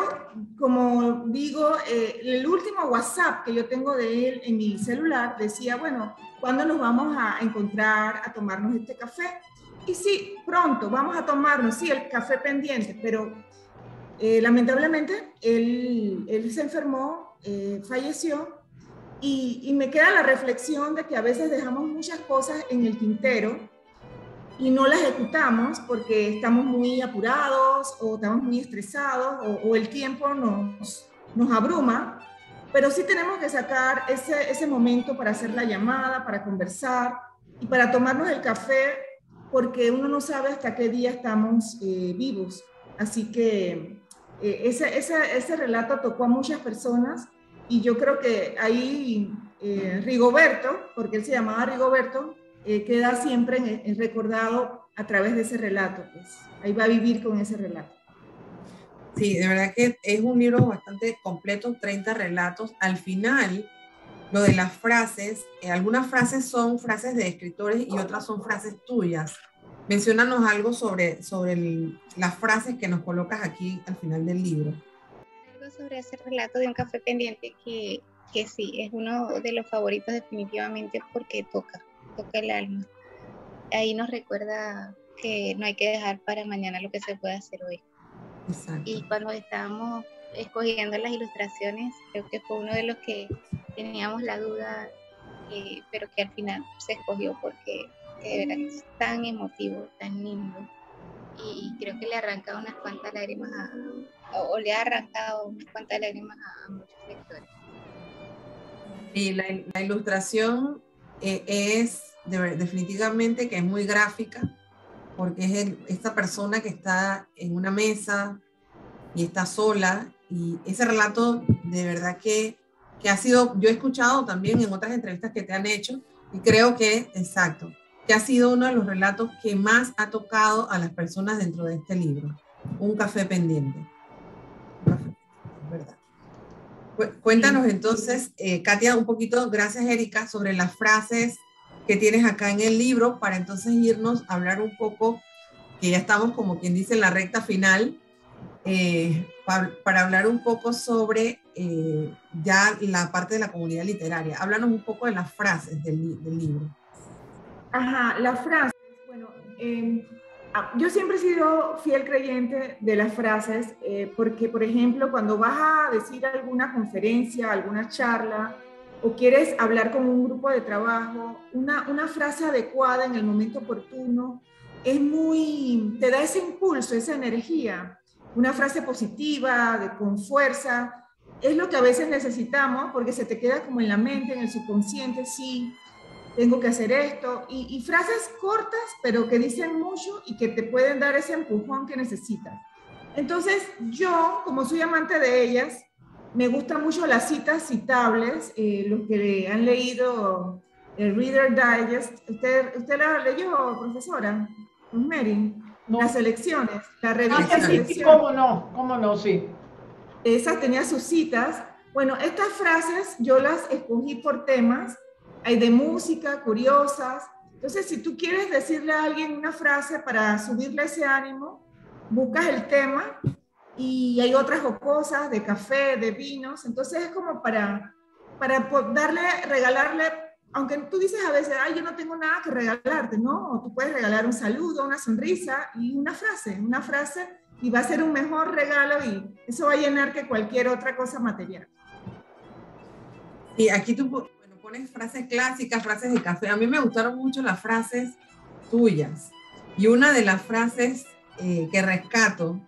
como digo, eh, el último WhatsApp que yo tengo de él en mi celular decía, bueno, ¿cuándo nos vamos a encontrar a tomarnos este café? Y sí, pronto, vamos a tomarnos, sí, el café pendiente, pero eh, lamentablemente él, él se enfermó, eh, falleció, Y, y me queda la reflexión de que a veces dejamos muchas cosas en el tintero y no las ejecutamos porque estamos muy apurados o estamos muy estresados o, o el tiempo nos, nos abruma, pero sí tenemos que sacar ese, ese momento para hacer la llamada, para conversar y para tomarnos el café, porque uno no sabe hasta qué día estamos eh, vivos. Así que eh, ese, ese, ese relato tocó a muchas personas. Y yo creo que ahí eh, Rigoberto, porque él se llamaba Rigoberto, eh, queda siempre en, en recordado a través de ese relato. Pues. Ahí va a vivir con ese relato. Sí, de verdad que es un libro bastante completo, treinta relatos. Al final, lo de las frases, eh, algunas frases son frases de escritores y otras son frases tuyas. Menciónanos algo sobre, sobre el, las frases que nos colocas aquí al final del libro. Sobre ese relato de Un café pendiente que, que sí, es uno de los favoritos definitivamente porque toca, toca el alma. Ahí nos recuerda que no hay que dejar para mañana lo que se puede hacer hoy. Exacto. Y cuando estábamos escogiendo las ilustraciones, creo que fue uno de los que teníamos la duda, eh, pero que al final se escogió porque de verdad es tan emotivo, tan lindo. Y creo que le arranca unas cuantas lágrimas a, o le ha arrancado unas cuantas lágrimas a muchos lectores. Y la, la ilustración eh, es de, definitivamente que es muy gráfica, porque es el, esta persona que está en una mesa y está sola, y ese relato de verdad que, que ha sido, yo he escuchado también en otras entrevistas que te han hecho, y creo que, exacto, que ha sido uno de los relatos que más ha tocado a las personas dentro de este libro, Un café pendiente. Un café, ¿verdad? Cuéntanos entonces, eh, Kathia, un poquito, gracias Erika, sobre las frases que tienes acá en el libro, para entonces irnos a hablar un poco, que ya estamos como quien dice en la recta final, eh, para, para hablar un poco sobre eh, ya la parte de la comunidad literaria. Háblanos un poco de las frases del, del libro. Ajá, las frases, bueno, eh, yo siempre he sido fiel creyente de las frases, eh, porque, por ejemplo, cuando vas a decir alguna conferencia, alguna charla, o quieres hablar con un grupo de trabajo, una, una frase adecuada en el momento oportuno, es muy, te da ese impulso, esa energía, una frase positiva, de, con fuerza, es lo que a veces necesitamos, porque se te queda como en la mente, en el subconsciente, sí, tengo que hacer esto, y, y frases cortas, pero que dicen mucho y que te pueden dar ese empujón que necesitas. Entonces, yo, como soy amante de ellas, me gustan mucho las citas citables, eh, los que han leído el Reader Digest. ¿Usted, usted la leyó, profesora? Mary, no. Las elecciones, la revista ah, sí, sí, ¿cómo no? ¿Cómo no? Sí. Esas tenía sus citas. Bueno, estas frases yo las escogí por temas. Hay de música, curiosas. Entonces, si tú quieres decirle a alguien una frase para subirle ese ánimo, buscas el tema y hay otras jocosas de café, de vinos. Entonces, es como para, para darle, regalarle, aunque tú dices a veces, ay, yo no tengo nada que regalarte, ¿no? O tú puedes regalar un saludo, una sonrisa y una frase, una frase y va a ser un mejor regalo y eso va a llenar que cualquier otra cosa material. Y aquí tú... frases clásicas, frases de café. A mí me gustaron mucho las frases tuyas. Y una de las frases eh, que rescato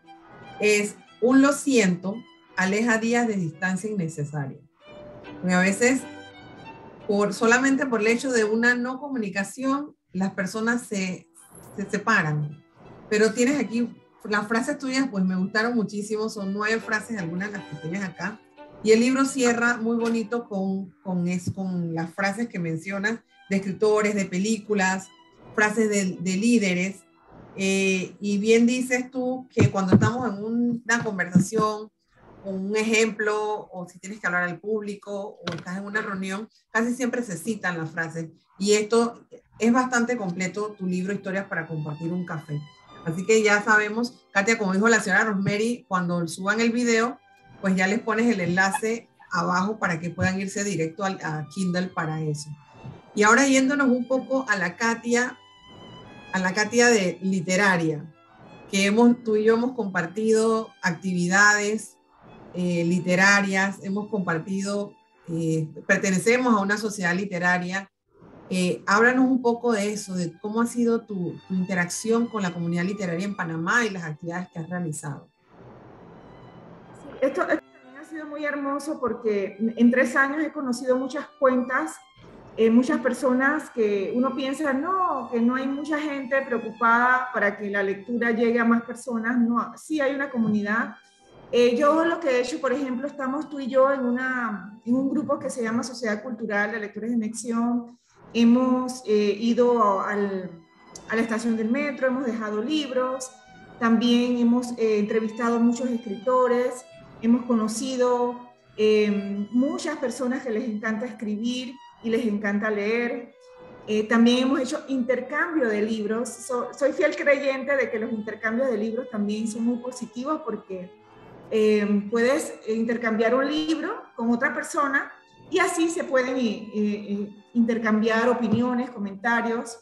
es, un lo siento aleja días de distancia innecesaria. Porque a veces, por, solamente por el hecho de una no comunicación, las personas se, se separan. Pero tienes aquí, las frases tuyas pues me gustaron muchísimo, son nueve frases, algunas las que tienes acá. Y el libro cierra muy bonito con, con, es, con las frases que mencionas de escritores, de películas, frases de, de líderes. Eh, y bien dices tú que cuando estamos en un, una conversación, un ejemplo, o si tienes que hablar al público, o estás en una reunión, casi siempre se citan las frases. Y esto es bastante completo, tu libro Historias para compartir un café. Así que ya sabemos, Kathia, como dijo la señora Rosemary, cuando suban el video, pues ya les pones el enlace abajo para que puedan irse directo al, a Kindle para eso. Y ahora yéndonos un poco a la Kathia, a la Kathia de literaria, que hemos, tú y yo hemos compartido actividades eh, literarias, hemos compartido eh, pertenecemos a una sociedad literaria. Eh, háblanos un poco de eso, de cómo ha sido tu, tu interacción con la comunidad literaria en Panamá y las actividades que has realizado. Sí, esto, esto también ha sido muy hermoso porque en tres años he conocido muchas cuentas, eh, muchas personas que uno piensa, no, que no hay mucha gente preocupada para que la lectura llegue a más personas. No, sí hay una comunidad. Eh, yo lo que he hecho, por ejemplo, estamos tú y yo en, una, en un grupo que se llama Sociedad Cultural de Lectores en Acción. Hemos eh, ido al, a la estación del metro, hemos dejado libros, también hemos eh, entrevistado a muchos escritores, hemos conocido eh, muchas personas que les encanta escribir y les encanta leer. Eh, también hemos hecho intercambio de libros. So, soy fiel creyente de que los intercambios de libros también son muy positivos porque eh, puedes intercambiar un libro con otra persona y así se pueden eh, eh, intercambiar opiniones, comentarios.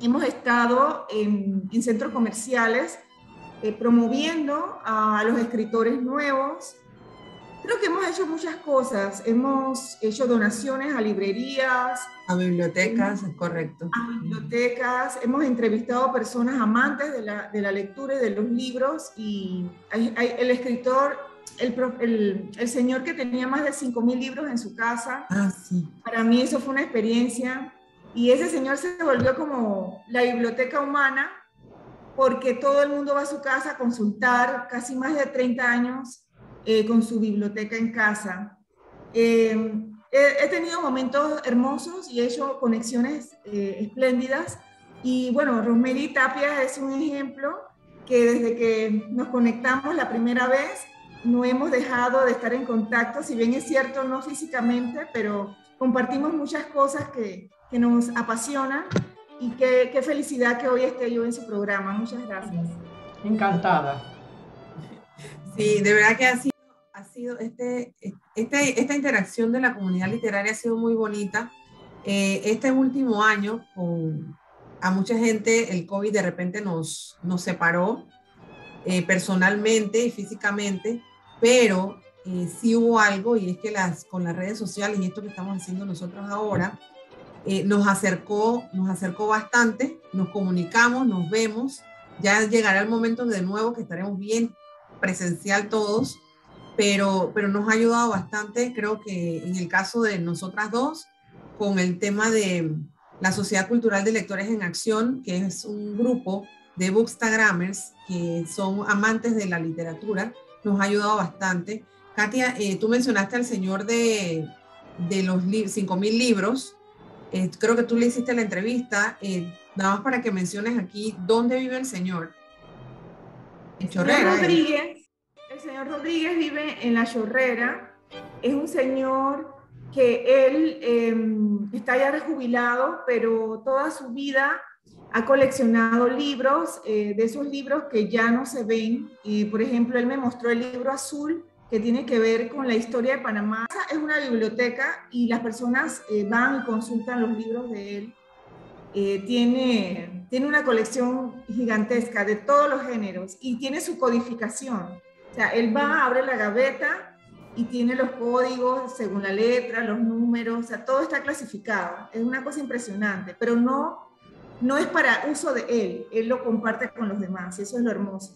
Hemos estado en, en centros comerciales eh, promoviendo a los escritores nuevos. Creo que hemos hecho muchas cosas. Hemos hecho donaciones a librerías. A bibliotecas, es correcto. A bibliotecas. Hemos entrevistado personas amantes de la, de la lectura y de los libros. Y hay, hay, el escritor... El, el, el señor que tenía más de cinco mil libros en su casa, ah, sí. Para mí eso fue una experiencia, y ese señor se volvió como la biblioteca humana, porque todo el mundo va a su casa a consultar, casi más de treinta años eh, con su biblioteca en casa. Eh, he, he tenido momentos hermosos y he hecho conexiones eh, espléndidas, y bueno, Rose Marie Tapia es un ejemplo que desde que nos conectamos la primera vez, no hemos dejado de estar en contacto, si bien es cierto, no físicamente, pero compartimos muchas cosas que, que nos apasionan, y qué, qué felicidad que hoy esté yo en su programa. Muchas gracias. Encantada. Sí, de verdad que ha sido, ha sido este, este, esta interacción de la comunidad literaria ha sido muy bonita. Eh, este último año, con, a mucha gente el COVID de repente nos, nos separó, Eh, personalmente y físicamente, pero eh, sí hubo algo, y es que las, con las redes sociales y esto que estamos haciendo nosotros ahora, eh, nos acercó, nos acercó bastante, nos comunicamos, nos vemos, ya llegará el momento de nuevo que estaremos bien presencial todos, pero, pero nos ha ayudado bastante, creo que en el caso de nosotras dos, con el tema de la Sociedad Cultural de Lectores en Acción, que es un grupo de bookstagramers que son amantes de la literatura, nos ha ayudado bastante. Katia, eh, tú mencionaste al señor de, de los cinco mil libros, eh, creo que tú le hiciste la entrevista, eh, nada más para que menciones aquí, ¿dónde vive el señor? En Chorrera. El señor Rodríguez, el señor Rodríguez vive en la Chorrera, es un señor que él eh, está ya jubilado, pero toda su vida ha coleccionado libros, eh, de esos libros que ya no se ven. Eh, por ejemplo, él me mostró el libro azul, que tiene que ver con la historia de Panamá. Es una biblioteca y las personas eh, van y consultan los libros de él. Eh, tiene, tiene una colección gigantesca de todos los géneros y tiene su codificación. O sea, él va, abre la gaveta y tiene los códigos según la letra, los números, o sea, todo está clasificado. Es una cosa impresionante, pero no... no es para uso de él, él lo comparte con los demás, y eso es lo hermoso.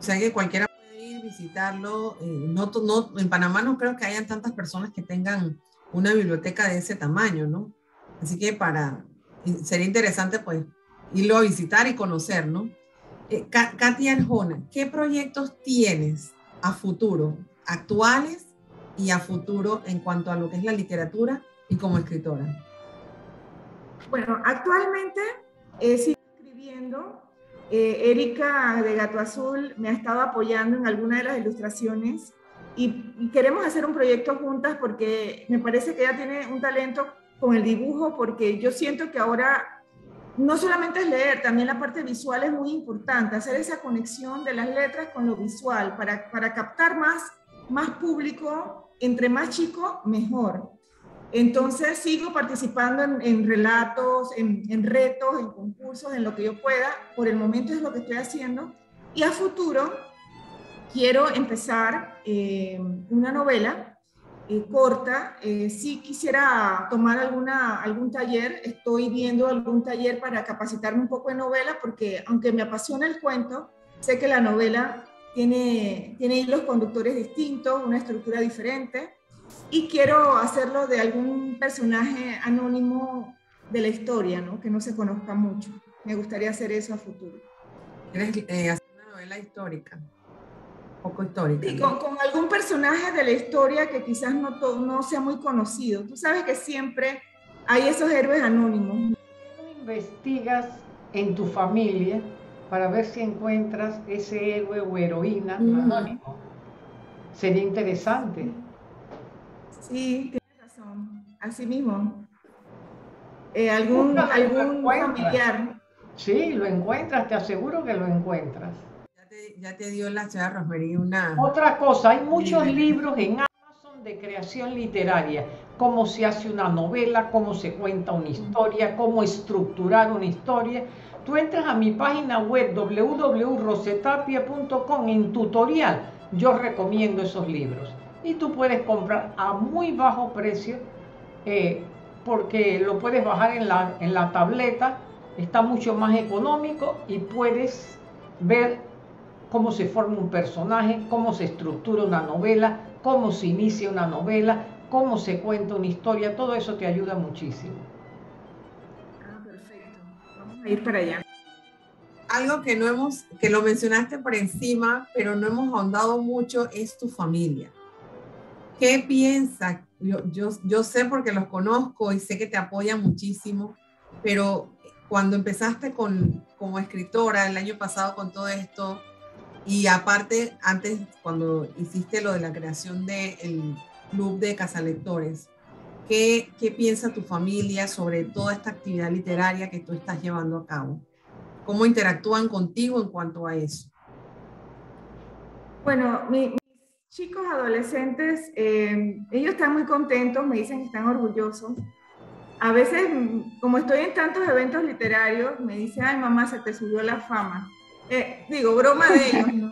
O sea que cualquiera puede ir, visitarlo, eh, no, no, en Panamá no creo que hayan tantas personas que tengan una biblioteca de ese tamaño, ¿no? Así que para, sería interesante pues irlo a visitar y conocer, ¿no? Eh, Kathia Arjona, ¿qué proyectos tienes a futuro, actuales y a futuro en cuanto a lo que es la literatura y como escritora? Bueno, actualmente eh, sigo escribiendo. Eh, Erika de Gato Azul me ha estado apoyando en alguna de las ilustraciones y, y queremos hacer un proyecto juntas porque me parece que ella tiene un talento con el dibujo, porque yo siento que ahora no solamente es leer, también la parte visual es muy importante, hacer esa conexión de las letras con lo visual para, para captar más, más público, entre más chico, mejor. Entonces sigo participando en, en relatos, en, en retos, en concursos, en lo que yo pueda. Por el momento es lo que estoy haciendo. Y a futuro quiero empezar eh, una novela eh, corta. Eh, sí quisiera tomar alguna, algún taller, estoy viendo algún taller para capacitarme un poco en novela, porque aunque me apasiona el cuento, sé que la novela tiene, tiene hilos conductores distintos, una estructura diferente, y quiero hacerlo de algún personaje anónimo de la historia, ¿no? Que no se conozca mucho. Me gustaría hacer eso a futuro. ¿Quieres eh, hacer una novela histórica? Poco histórica. Sí, ¿no? con, con algún personaje de la historia que quizás no, to, no sea muy conocido. Tú sabes que siempre hay esos héroes anónimos. Investigas en tu familia para ver si encuentras ese héroe o heroína uh-huh. anónimo. Sería interesante. Sí, tienes razón. Así mismo. Eh, algún algún familiar. Sí, lo encuentras, te aseguro que lo encuentras. Ya te, ya te dio la señora Rosmery una... Otra cosa, hay muchos libros en Amazon de creación literaria. Cómo se hace una novela, cómo se cuenta una historia, cómo estructurar una historia. Tú entras a mi página web doble u doble u doble u punto rose tapia punto com en tutorial. Yo recomiendo esos libros. Y tú puedes comprar a muy bajo precio... Eh, porque lo puedes bajar en la, en la tableta, está mucho más económico y puedes ver cómo se forma un personaje, cómo se estructura una novela, cómo se inicia una novela, cómo se cuenta una historia, todo eso te ayuda muchísimo. Ah, perfecto. Vamos a ir para allá. Algo que no hemos, que lo mencionaste por encima, pero no hemos ahondado mucho, es tu familia. ¿Qué piensas? Yo, yo, yo sé porque los conozco y sé que te apoyan muchísimo, pero cuando empezaste con, como escritora el año pasado con todo esto, y aparte antes cuando hiciste lo de la creación del club de Cazalectores, ¿qué, ¿qué piensa tu familia sobre toda esta actividad literaria que tú estás llevando a cabo? ¿Cómo interactúan contigo en cuanto a eso? Bueno, mi... Chicos, adolescentes, eh, ellos están muy contentos, me dicen que están orgullosos. A veces, como estoy en tantos eventos literarios, me dicen, ay mamá, se te subió la fama. Eh, digo, broma de ellos, ¿no?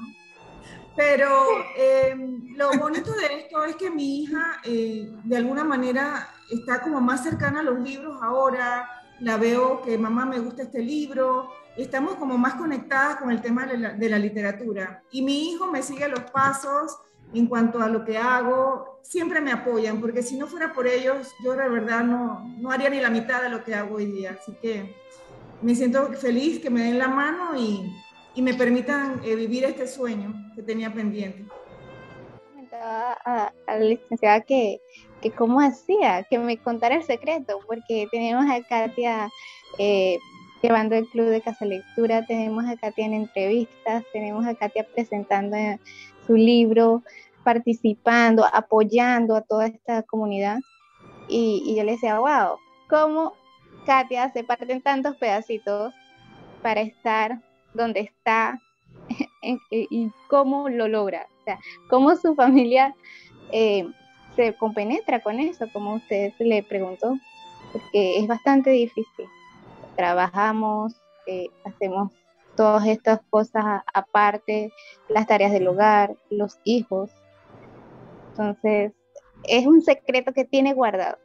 Pero eh, lo bonito de esto es que mi hija, eh, de alguna manera, está como más cercana a los libros ahora. La veo que, mamá, me gusta este libro. Estamos como más conectadas con el tema de la, de la literatura. Y mi hijo me sigue los pasos. En cuanto a lo que hago, siempre me apoyan, porque si no fuera por ellos, yo de verdad no, no haría ni la mitad de lo que hago hoy día. Así que me siento feliz que me den la mano y, y me permitan eh, vivir este sueño que tenía pendiente. Comentaba a, a la licenciada que, que cómo hacía, que me contara el secreto, porque tenemos a Kathia eh, llevando el club de Cazalectura, tenemos a Kathia en entrevistas, tenemos a Kathia presentando... En, su libro, participando, apoyando a toda esta comunidad. Y, y yo le decía, wow, cómo Kathia se parte en tantos pedacitos para estar donde está y cómo lo logra. O sea, cómo su familia eh, se compenetra con eso, como usted le preguntó, porque es bastante difícil. Trabajamos, eh, hacemos... todas estas cosas aparte, las tareas del hogar, los hijos. Entonces, es un secreto que tiene guardado.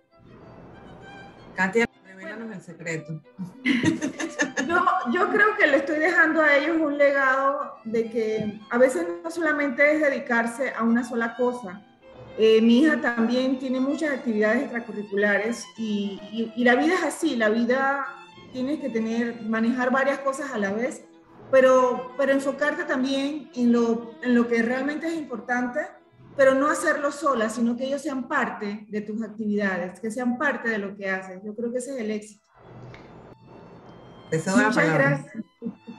Kathia, revélanos el secreto. No, yo creo que le estoy dejando a ellos un legado de que a veces no solamente es dedicarse a una sola cosa. Eh, mi hija también tiene muchas actividades extracurriculares y, y, y la vida es así, la vida tienes que tener, manejar varias cosas a la vez. Pero, pero enfocarte también en lo, en lo que realmente es importante, pero no hacerlo sola, sino que ellos sean parte de tus actividades, que sean parte de lo que haces. Yo creo que ese es el éxito. Muchas gracias,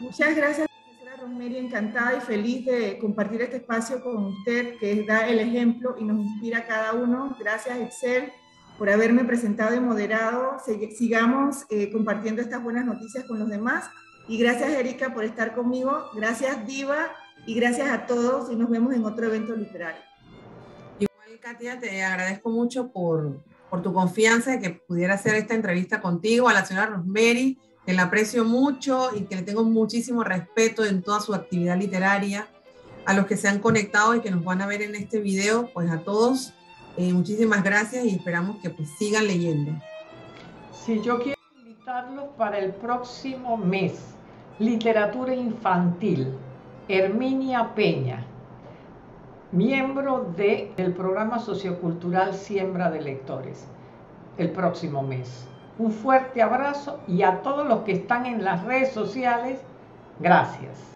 muchas gracias, profesora Rosmery, encantada y feliz de compartir este espacio con usted, que da el ejemplo y nos inspira a cada uno. Gracias, Excel, por haberme presentado y moderado. Sigamos eh, compartiendo estas buenas noticias con los demás. Y gracias, Erika, por estar conmigo. Gracias, Diva, y gracias a todos. Y nos vemos en otro evento literario. Igual, Kathia, te agradezco mucho por, por tu confianza de que pudiera hacer esta entrevista contigo. A la señora Rosmery, que la aprecio mucho y que le tengo muchísimo respeto en toda su actividad literaria. A los que se han conectado y que nos van a ver en este video, pues a todos, Eh, muchísimas gracias y esperamos que pues sigan leyendo. Sí, yo quiero invitarlos para el próximo mes. Literatura infantil. Herminia Peña, miembro de, del programa sociocultural Siembra de Lectores, el próximo mes. Un fuerte abrazo y a todos los que están en las redes sociales, gracias.